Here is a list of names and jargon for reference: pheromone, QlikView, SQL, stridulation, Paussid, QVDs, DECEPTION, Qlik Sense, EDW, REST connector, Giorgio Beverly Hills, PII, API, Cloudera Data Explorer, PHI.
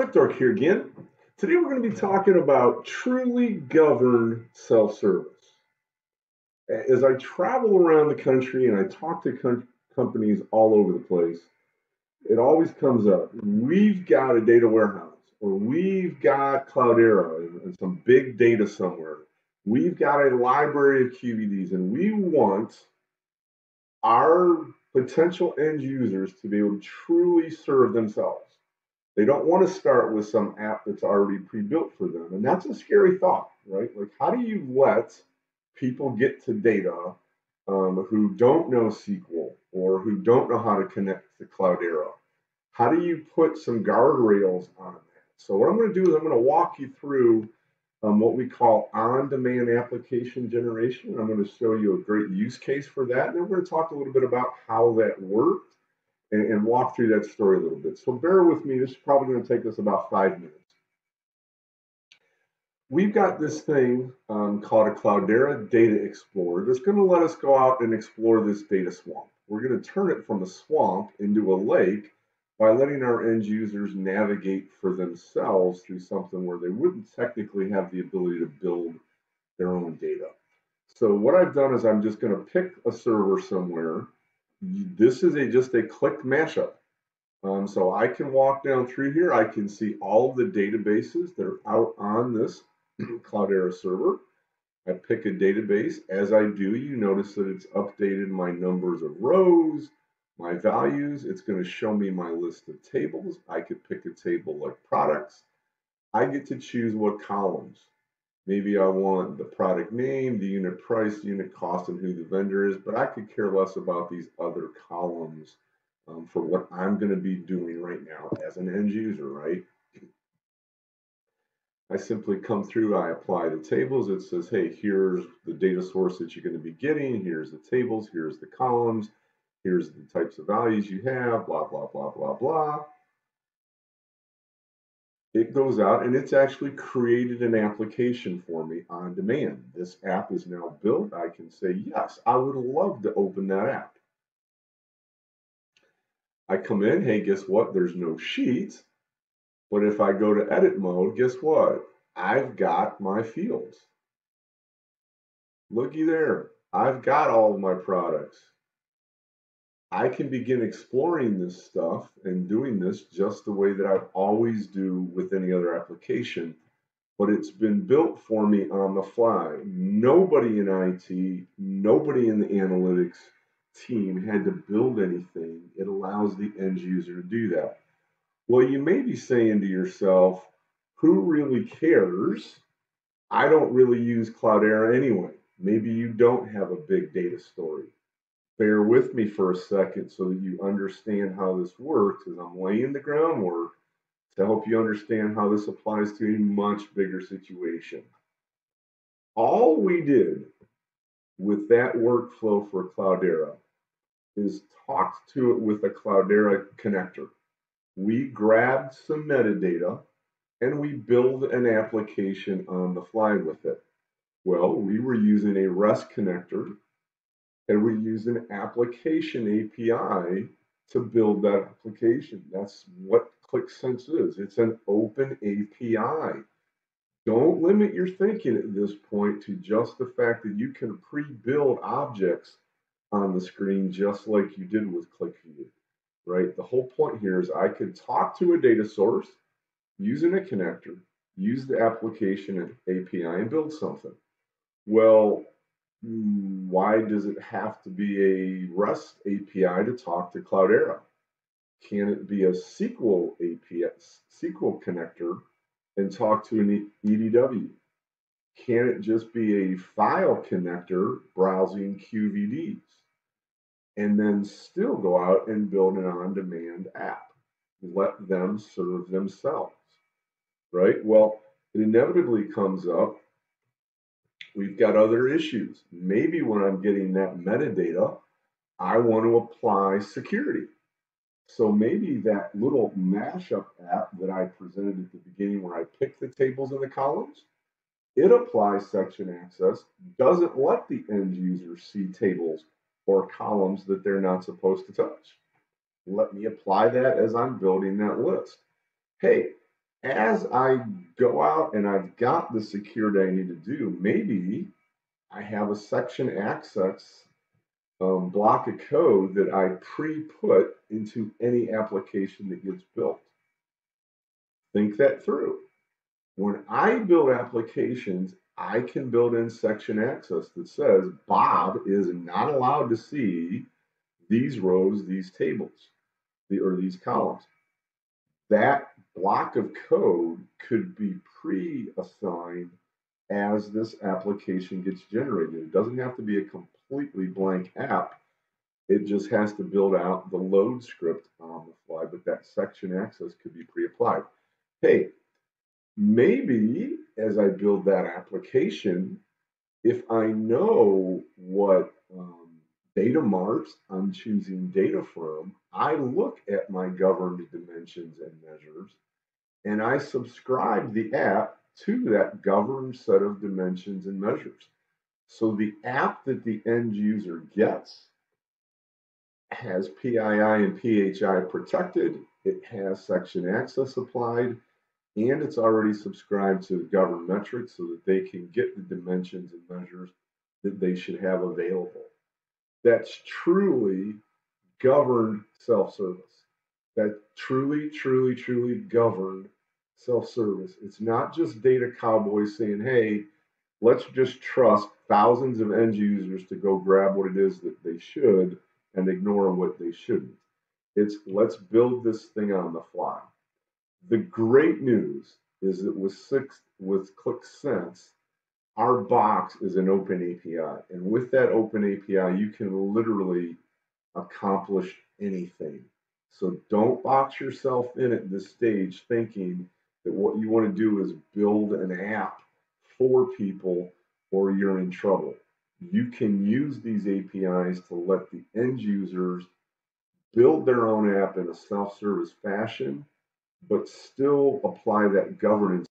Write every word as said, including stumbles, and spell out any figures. Tech Dark here again. Today we're going to be talking about truly governed self-service. As I travel around the country and I talk to com companies all over the place, it always comes up, we've got a data warehouse, or we've got Cloudera and some big data somewhere. We've got a library of Q V Ds, and we want our potential end users to be able to truly serve themselves. They don't want to start with some app that's already pre-built for them. And that's a scary thought, right? Like, how do you let people get to data um, who don't know S Q L or who don't know how to connect to Cloudera? How do you put some guardrails on that? So what I'm going to do is I'm going to walk you through um, what we call on-demand application generation. I'm going to show you a great use case for that. And then we're going to talk a little bit about how that worked and walk through that story a little bit. So bear with me, this is probably going to take us about five minutes. We've got this thing um, called a Cloudera Data Explorer that's going to let us go out and explore this data swamp. We're going to turn it from a swamp into a lake by letting our end users navigate for themselves through something where they wouldn't technically have the ability to build their own data. So what I've done is I'm just going to pick a server somewhere. This is a just a Qlik mashup. Um, so I can walk down through here. I can see all of the databases that are out on this Cloudera server. I pick a database. As I do, you notice that it's updated my numbers of rows, my values. It's going to show me my list of tables. I could pick a table like products. I get to choose what columns. Maybe I want the product name, the unit price, unit cost, and who the vendor is, but I could care less about these other columns um, for what I'm going to be doing right now as an end user, right? I simply come through, I apply the tables. It says, hey, here's the data source that you're going to be getting. Here's the tables. Here's the columns. Here's the types of values you have, blah, blah, blah, blah, blah. It goes out and it's actually created an application for me on demand. This app is now built. I can say, yes, I would love to open that app. I come in, hey, guess what? There's no sheets. But if I go to edit mode, guess what? I've got my fields. Looky there. I've got all of my products. I can begin exploring this stuff and doing this just the way that I always do with any other application, but it's been built for me on the fly. Nobody in I T, nobody in the analytics team had to build anything. It allows the end user to do that. Well, you may be saying to yourself, who really cares? I don't really use Cloudera anyway. Maybe you don't have a big data story. Bear with me for a second so that you understand how this works, as I'm laying the groundwork to help you understand how this applies to a much bigger situation. All we did with that workflow for Cloudera is talk to it with a Cloudera connector. We grabbed some metadata and we build an application on the fly with it. Well, we were using a REST connector, and we use an application A P I to build that application. That's what Qlik Sense is. It's an open A P I. Don't limit your thinking at this point to just the fact that you can pre-build objects on the screen just like you did with QlikView, right? The whole point here is I could talk to a data source using a connector, use the application A P I, and build something. Well, why does it have to be a REST A P I to talk to Cloudera? Can it be a S Q L A P I, S Q L connector, and talk to an E D W? Can it just be a file connector browsing Q V Ds? And then still go out and build an on-demand app. Let them serve themselves, right? Well, it inevitably comes up. We've got other issues. Maybe when I'm getting that metadata, I want to apply security. So maybe that little mashup app that I presented at the beginning where I picked the tables and the columns, it applies section access, doesn't let the end user see tables or columns that they're not supposed to touch. Let me apply that as I'm building that list. Hey, as I go out and I've got the security I need to do, maybe I have a section access um, block of code that I pre-put into any application that gets built. Think that through. When I build applications, I can build in section access that says Bob is not allowed to see these rows, these tables, the, or these columns. That block of code could be pre-assigned as this application gets generated. It doesn't have to be a completely blank app. It just has to build out the load script on the fly, but that section access could be pre-applied. Hey, maybe as I build that application, if I know what um, data marts I'm choosing data from, I look at my governed dimensions and measures, and I subscribe the app to that governed set of dimensions and measures. So the app that the end user gets has P I I and P H I protected, it has section access applied, and it's already subscribed to the governed metrics so that they can get the dimensions and measures that they should have available. That's truly governed self-service. That truly, truly, truly governed self-service. It's not just data cowboys saying, hey, let's just trust thousands of end users to go grab what it is that they should and ignore what they shouldn't. It's let's build this thing on the fly. The great news is that with, six, with Qlik Sense, our box is an open A P I. And with that open A P I, you can literally accomplish anything. So don't box yourself in at this stage thinking that what you want to do is build an app for people or you're in trouble. You can use these A P Is to let the end users build their own app in a self-service fashion, but still apply that governance